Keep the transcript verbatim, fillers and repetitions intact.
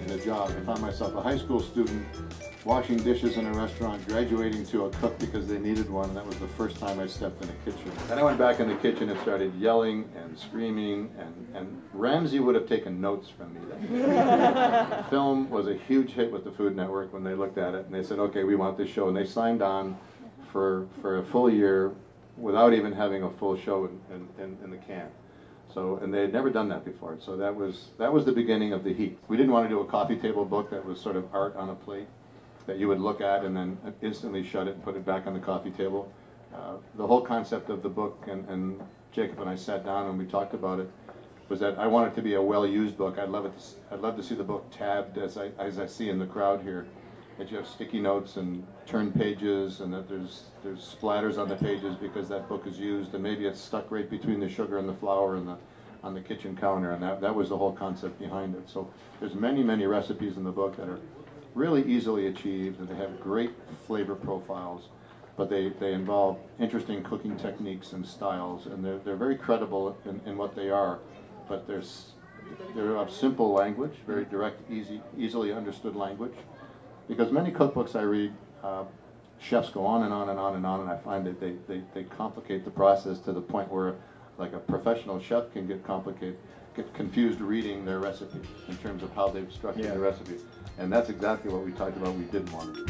needed a job. I found myself a high school student washing dishes in a restaurant, graduating to a cook because they needed one. That was the first time I stepped in a kitchen. Then I went back in the kitchen and started yelling and screaming, and, and Ramsey would have taken notes from me that day. The film was a huge hit with the Food Network when they looked at it, and they said, okay, we want this show, and they signed on for, for a full year without even having a full show in, in, in the can. So, and they had never done that before, so that was, that was the beginning of the heat. We didn't want to do a coffee table book that was sort of art on a plate that you would look at and then instantly shut it and put it back on the coffee table. Uh, the whole concept of the book, and, and Jacob and I sat down and we talked about it, was that I want it to be a well-used book. I'd love, it to see, I'd love to see the book tabbed as I, as I see in the crowd here, that you have sticky notes and turn pages, and that there's there's splatters on the pages because that book is used, and maybe it's stuck right between the sugar and the flour and the on the kitchen counter, and that, that was the whole concept behind it. So there's many, many recipes in the book that are really easily achieved, and they have great flavor profiles, but they, they involve interesting cooking techniques and styles, and they're, they're very credible in, in what they are, but there's they're of simple language, very direct, easy, easily understood language. Because many cookbooks I read, uh, chefs go on and on and on and on, and I find that they, they, they complicate the process to the point where, like, a professional chef can get complicated, get confused reading their recipe in terms of how they've structured yeah. the recipe. And that's exactly what we talked about we didn't want to do.